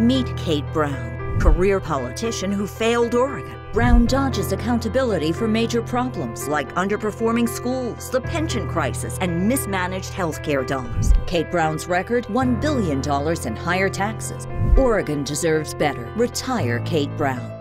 Meet Kate Brown, career politician who failed Oregon. Brown dodges accountability for major problems like underperforming schools, the pension crisis, and mismanaged healthcare dollars. Kate Brown's record, $1 billion in higher taxes. Oregon deserves better. Retire Kate Brown.